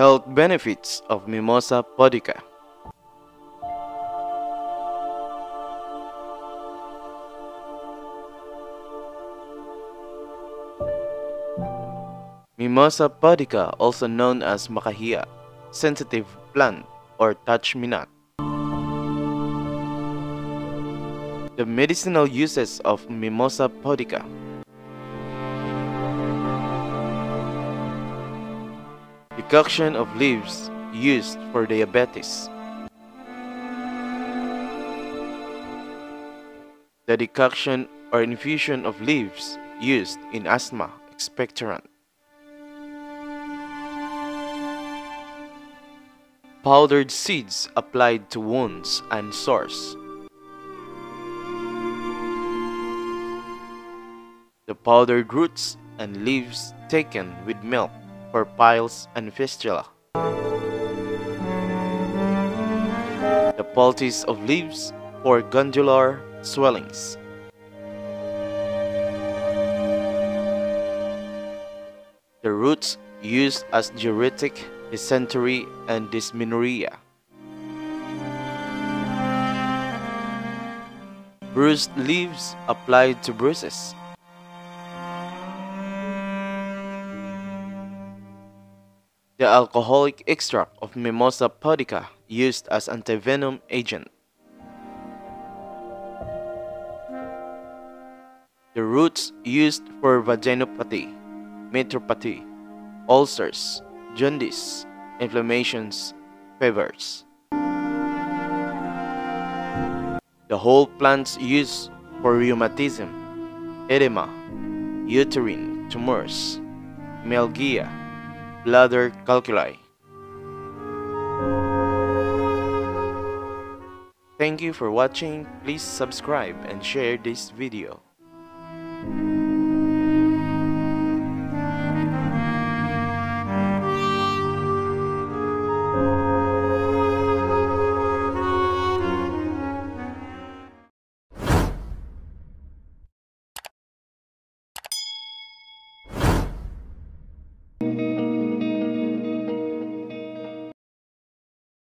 Health benefits of Mimosa pudica. Mimosa pudica, also known as Makahiya, sensitive plant, or touch me not. The medicinal uses of Mimosa pudica. Decoction of leaves used for diabetes. The decoction or infusion of leaves used in asthma expectorant. Powdered seeds applied to wounds and sores. The powdered roots and leaves taken with milk for piles and fistula. The poultice of leaves for glandular swellings. The roots used as diuretic, dysentery, and dysmenorrhea. Bruised leaves applied to bruises. The alcoholic extract of Mimosa pudica used as antivenom agent. The roots used for vaginopathy, metropathy, ulcers, jaundice, inflammations, fevers. The whole plants used for rheumatism, edema, uterine tumors, myalgia, bladder calculi. Thank you for watching. Please subscribe and share this video.